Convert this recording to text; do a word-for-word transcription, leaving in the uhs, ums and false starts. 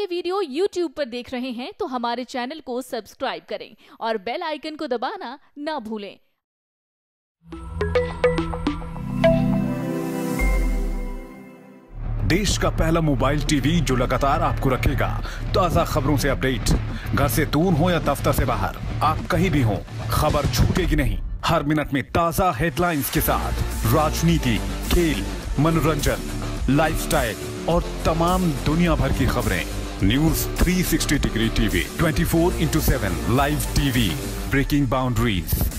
ये video YouTube पर देख रहे हैं तो हमारे चैनल को सब्सक्राइब करें और बेल आइकन को दबाना ना भूलें। देश का पहला मोबाइल टीवी जो लगातार आपको रखेगा ताजा खबरों से अपडेट। घर से दूर हो या दफ्तर से बाहर, आप कहीं भी हो, खबर छूटेगी नहीं। हर मिनट में ताजा हेडलाइंस के साथ राजनीति, खेल, मनोरंजन, लाइफस्टाइल और तमाम दुनिया भर की खबरें। News three sixty degree TV, twenty four into seven live TV, breaking boundaries.